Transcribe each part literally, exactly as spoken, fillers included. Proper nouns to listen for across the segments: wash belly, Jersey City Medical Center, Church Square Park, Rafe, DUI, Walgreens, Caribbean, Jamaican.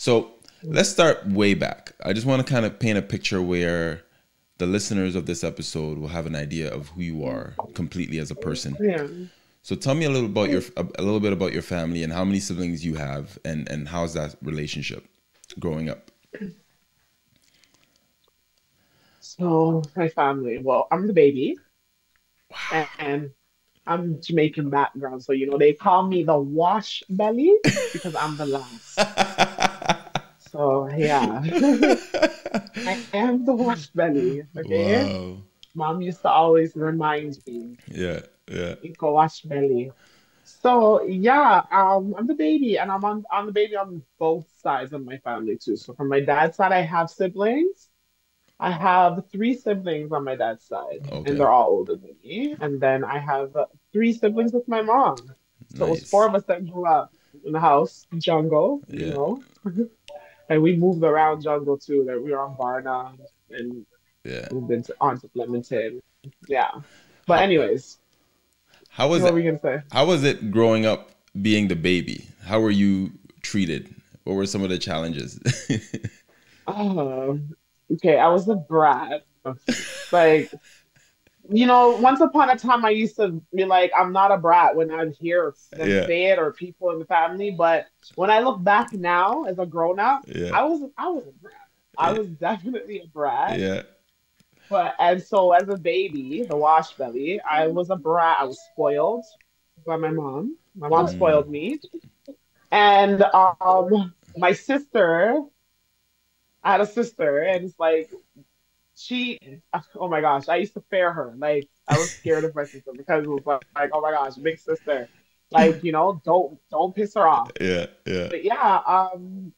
So let's start way back. I just want to kind of paint a picture where the listeners of this episode will have an idea of who you are completely as a person. Yeah. So tell me a little about your a little bit about your family and how many siblings you have, and and how's that relationship growing up? So my family, well, I'm the baby. Wow. And I'm Jamaican background, so you know they call me the wash belly because I'm the last. So yeah, I am the wash belly. Okay, wow. Mom used to always remind me. Yeah, yeah. You go wash belly. So yeah, um, I'm the baby, and I'm on I'm the baby on both sides of my family too. So from my dad's side, I have siblings. I have three siblings on my dad's side, okay. And they're all older than me. And then I have three siblings with my mom. So nice. It was four of us that grew up in the house, jungle, yeah. You know. And we moved around jungle too. Like we were on Barna and yeah. Moved into, onto Clementine. Yeah. But how, anyways, how was what it, were we gonna say? How was it growing up being the baby? How were you treated? What were some of the challenges? Oh. Okay, I was a brat. Like, you know, once upon a time, I used to be like, I'm not a brat when I hear them yeah. say it or people in the family. But when I look back now as a grown up, yeah. I was I was a brat. Yeah. I was definitely a brat. Yeah. But and so as a baby, the wash belly, I was a brat. I was spoiled by my mom. My mom mm. spoiled me, and um, my sister. I had a sister, and it's like, she, oh my gosh, I used to fear her. Like, I was scared of my sister because it was like, like, oh my gosh, big sister. Like, you know, don't, don't piss her off. Yeah, yeah. But yeah, um,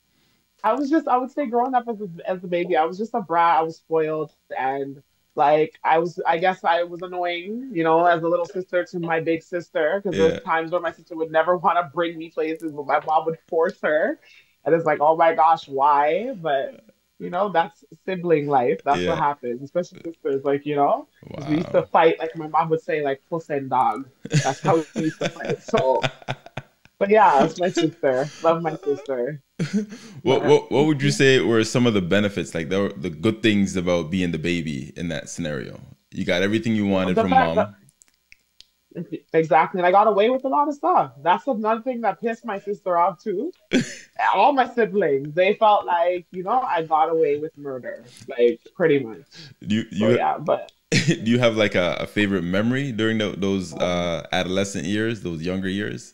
I was just, I would say growing up as a, as a baby, I was just a brat. I was spoiled, and like, I was, I guess I was annoying, you know, as a little sister to my big sister, because yeah. There's times where my sister would never want to bring me places, but my mom would force her. And it's like, oh my gosh, why? But you know, that's sibling life. That's yeah. what happens, especially sisters. Like, you know, wow. We used to fight. Like my mom would say, like puss and dog. That's how we used to fight. So, but yeah, it's my sister. Love my sister. What what what would you say were some of the benefits, like the the good things about being the baby in that scenario? You got everything you wanted the from mom. That, exactly, and I got away with a lot of stuff. That's another thing that pissed my sister off too. All my siblings, they felt like, you know, I got away with murder, like pretty much. Do you, you so, yeah, but do you have like a, a favorite memory during the, those uh, adolescent years, those younger years?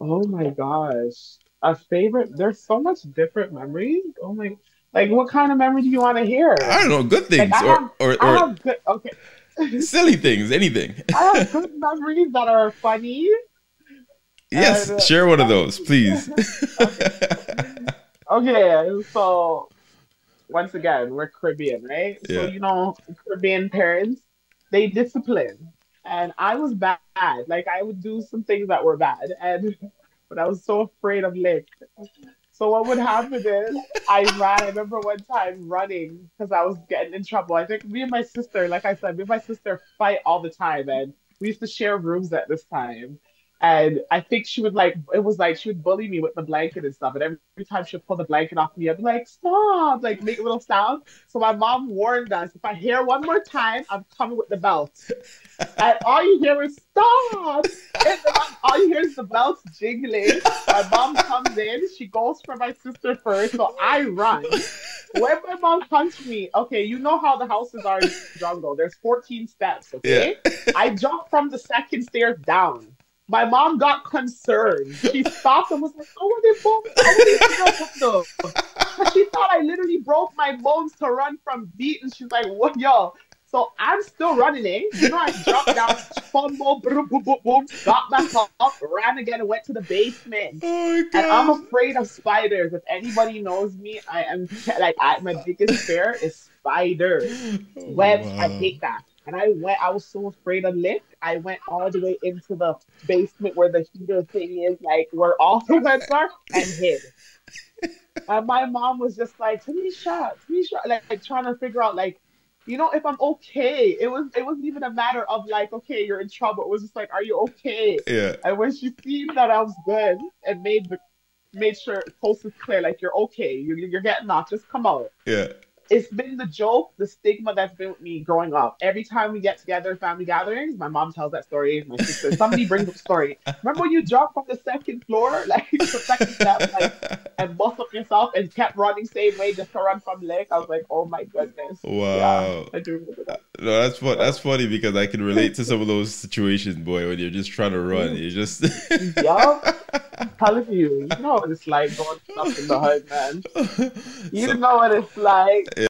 Oh my gosh, a favorite. There's so much different memories. Oh my, like what kind of memory do you want to hear? I don't know, good things like, or, have, or or I have good, okay. Silly things, anything. I have good memories that are funny. Yes, and, uh, share one of those, please. Okay. Okay, so once again, we're Caribbean, right? Yeah. So, you know, Caribbean parents, they discipline. And I was bad. Like, I would do some things that were bad. And but I was so afraid of lick. So what would happen is I ran. I remember one time running because I was getting in trouble. I think me and my sister, like I said, me and my sister fight all the time, and we used to share rooms at this time. And I think she would like it was like she would bully me with the blanket and stuff. And every, every time she would pull the blanket off me, I'd be like, "Stop!" Like make a little sound. So my mom warned us: if I hear one more time, I'm coming with the belt. And all you hear is "Stop!" And mom, all you hear is the belts jiggling. My mom comes in. She goes for my sister first, so I run. When my mom punched me, okay, you know how the houses are in the jungle. There's fourteen steps. Okay, yeah. I jumped from the second stairs down. My mom got concerned. She stopped and was like, "Oh, are they both? Oh, are they broke?" She thought I literally broke my bones to run from beat, and she's like, "What, yo?" So I'm still running, eh? You know, I dropped down, fumble, boom, boom, boom, boom, got back up, ran again, and went to the basement. Oh my God. And I'm afraid of spiders. If anybody knows me, I am like, I, my biggest fear is spiders, webs. Oh, wow. I hate that. And I went, I was so afraid of lift. I went all the way into the basement where the heater thing is, like where all the webs are, and hid. And my mom was just like, Tanisha, Tanisha, like, like trying to figure out, like, you know, if I'm okay. It was, it wasn't even a matter of like, okay, you're in trouble. It was just like, are you okay? Yeah. And when she seen that I was good and made the made sure post is clear, like you're okay, you're, you're getting off, just come out. Yeah. It's been the joke, the stigma that's been with me growing up. Every time we get together, family gatherings, my mom tells that story, my sister, somebody brings up the story. Remember when you dropped from the second floor, like the second step, like, and bust up yourself and kept running same way just to run from leg? I was like, oh my goodness. Wow. Yeah, I do remember that. No, that's fun. That's funny because I can relate to some of those situations, boy, when you're just trying to run, you just. Yeah. I'm telling you, you know what it's like going stuck in the hood, man. You so, know what it's like. Yeah.